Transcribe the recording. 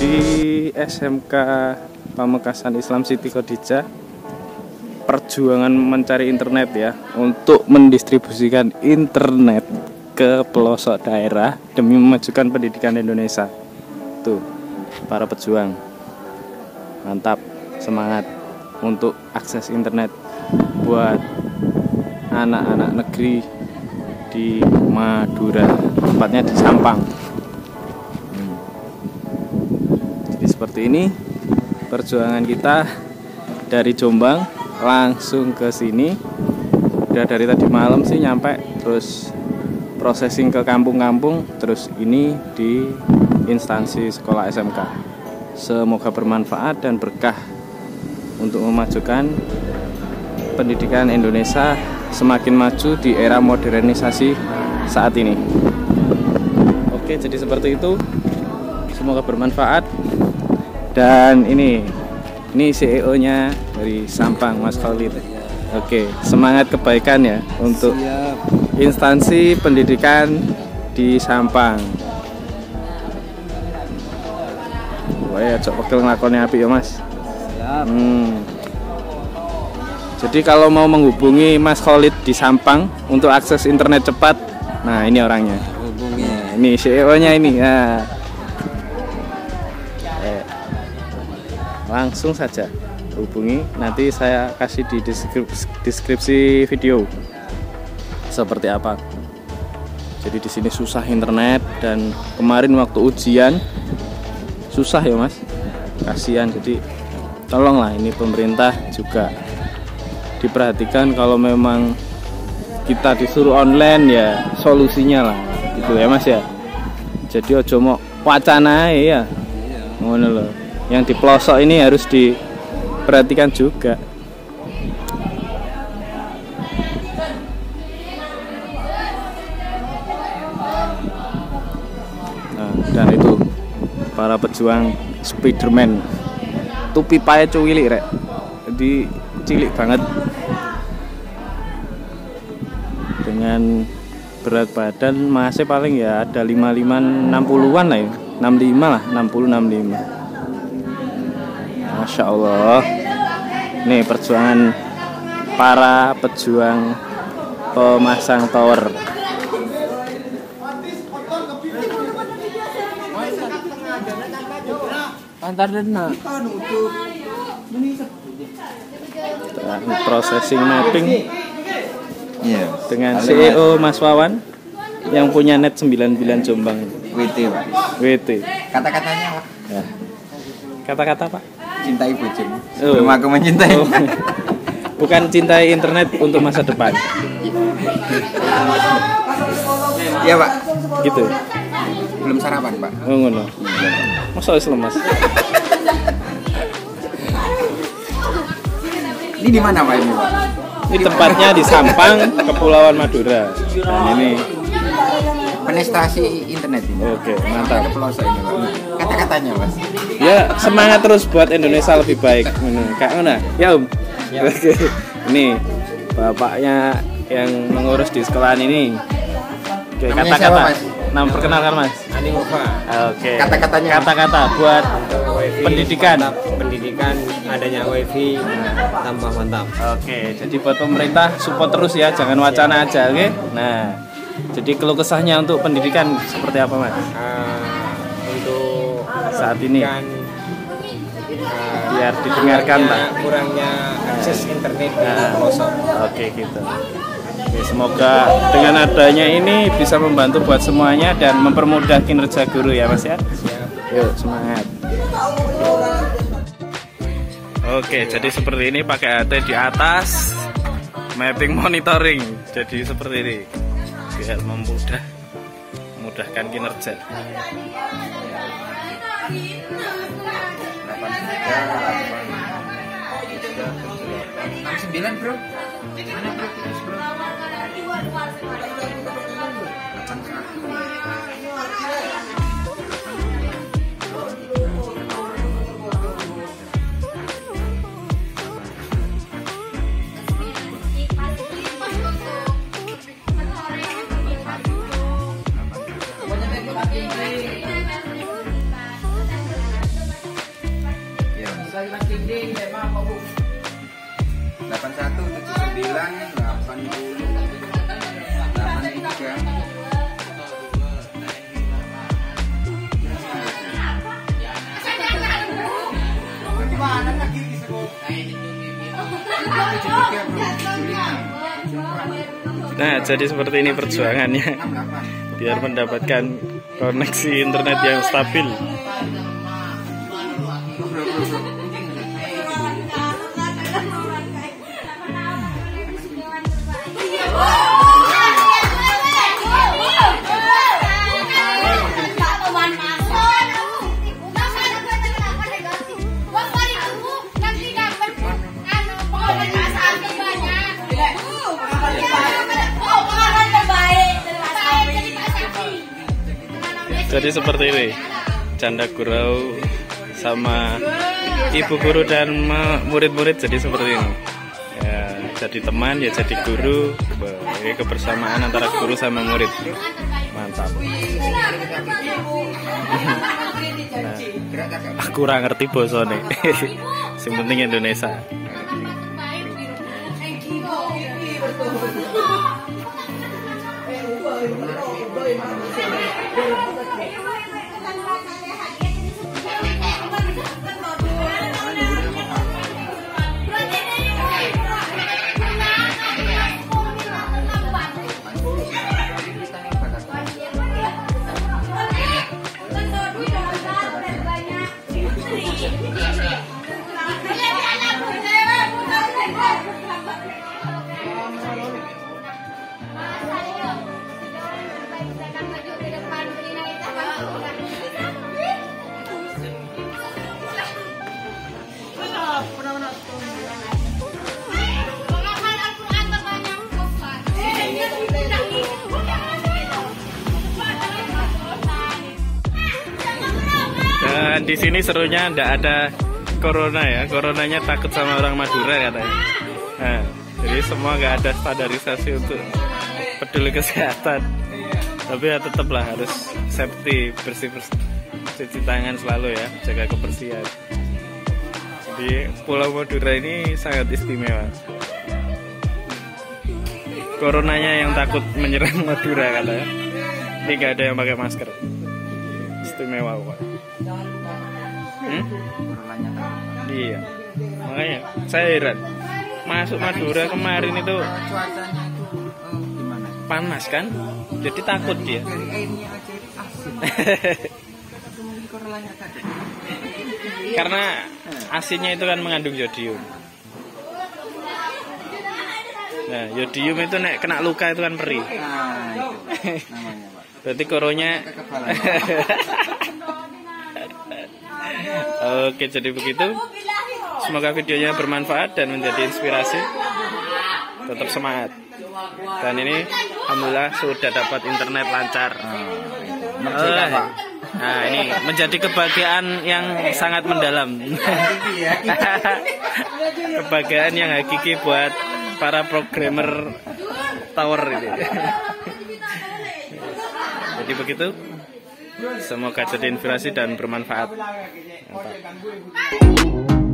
di SMK Pamekasan Islam Siti Khodijah, perjuangan mencari internet ya, untuk mendistribusikan internet ke pelosok daerah demi memajukan pendidikan Indonesia. Tuh, para pejuang, mantap, semangat untuk akses internet buat anak-anak negeri di Madura, tempatnya di Sampang. Jadi seperti ini perjuangan kita dari Jombang langsung ke sini. Udah dari tadi malam sih nyampe, terus processing ke kampung-kampung, terus ini di instansi sekolah SMK. Semoga bermanfaat dan berkah untuk memajukan pendidikan Indonesia semakin maju di era modernisasi saat ini. Oke, jadi seperti itu. Semoga bermanfaat. Dan ini CEO-nya dari Sampang, Mas Khalid. Oke, semangat kebaikan ya untuk instansi pendidikan di Sampang. Wah, cok pekel ngelakonnya api ya Mas. Jadi kalau mau menghubungi Mas Khalid di Sampang untuk akses internet cepat, nah ini orangnya. Nah, ini CEO-nya ini. Nah. Langsung saja hubungi. Nanti saya kasih di deskripsi video. Seperti apa? Jadi di sini susah internet, dan kemarin waktu ujian susah ya Mas, kasihan. Jadi tolonglah ini pemerintah juga diperhatikan, kalau memang kita disuruh online ya solusinya lah gitu ya Mas ya. Jadi ojo mok wacana ya ngono loh, yang di pelosok ini harus diperhatikan juga. Dan itu para pejuang Spiderman, tupi pae cuwilik rek, jadi cilik banget, dengan berat badan masih paling ya ada 55-60an lah ya, 65 lah, 60-65. Masya Allah, nih perjuangan para pejuang pemasang tower. Processing mapping dengan CEO Mas Wawan yang punya net 99 Jombang. WT kata-katanya Pak. Kata-kata Pak, cintai bocil. Belum aku mencintai. Bukan cintai internet untuk masa depan. Iya Pak. Gitu. Belum sarapan Pak. Ngono. Masa Islam Mas. Ini di mana Pak? Ini tempatnya di Sampang, Kepulauan Madura. Dan ini penetrasi internet ini. Oke, mantap. Kata-katanya Mas. Ya, semangat terus buat Indonesia lebih baik. Kak Ona, ya Om. Oke. Ini bapaknya yang mengurus di sekolahan ini. Oke, kata-kata. Nama perkenalkan Mas. Ani Mufa. Oke. Kata-katanya. Kata-kata buat wifi, pendidikan. Mantap. Pendidikan adanya wifi tambah mantap. Oke. Jadi buat pemerintah support terus ya, jangan wacana aja, oke? Nah, jadi keluh kesahnya untuk pendidikan seperti apa Mas? Untuk saat ini. Biar didengarkan Pak. Kurangnya akses internet di pelosok. Oke gitu. Semoga dengan adanya ini bisa membantu buat semuanya dan mempermudah kinerja guru ya Mas ya. Yuk semangat. Oke, jadi seperti ini, pakai HT di atas, mapping monitoring. Jadi seperti ini biar memudahkan kinerja. Bro. Nah, jadi seperti ini perjuangannya biar mendapatkan koneksi internet yang stabil. Jadi seperti ini, canda gurau sama ibu guru dan murid-murid jadi seperti ini. Ya, jadi teman, ya jadi guru, ya, kebersamaan antara guru sama murid. Mantap. Nah, aku kurang ngerti bosone. Yang penting Indonesia. Dan di sini serunya ndak ada corona ya, coronanya takut sama orang Madura katanya. Nah, jadi semua nggak ada standarisasi untuk peduli kesehatan. Tapi ya tetaplah harus safety, bersih-bersih, cuci tangan selalu ya, jaga kebersihan. Jadi Pulau Madura ini sangat istimewa. Coronanya yang takut menyerang Madura katanya. Ini nggak ada yang pakai masker. Istimewa kok. Iya, makanya saya heran. Masuk Madura kemarin itu panas kan, jadi takut dia. Karena asinnya itu kan mengandung yodium. Nah, yodium itu nek kena luka itu kan perih. Berarti koronya. Oke, jadi begitu. Semoga videonya bermanfaat dan menjadi inspirasi. Tetap semangat. Dan ini alhamdulillah sudah dapat internet lancar. Nah, ini menjadi kebahagiaan yang sangat mendalam. Kebahagiaan yang hakiki buat para programmer tower ini. Jadi begitu. Semoga jadi inspirasi dan bermanfaat. Mantap.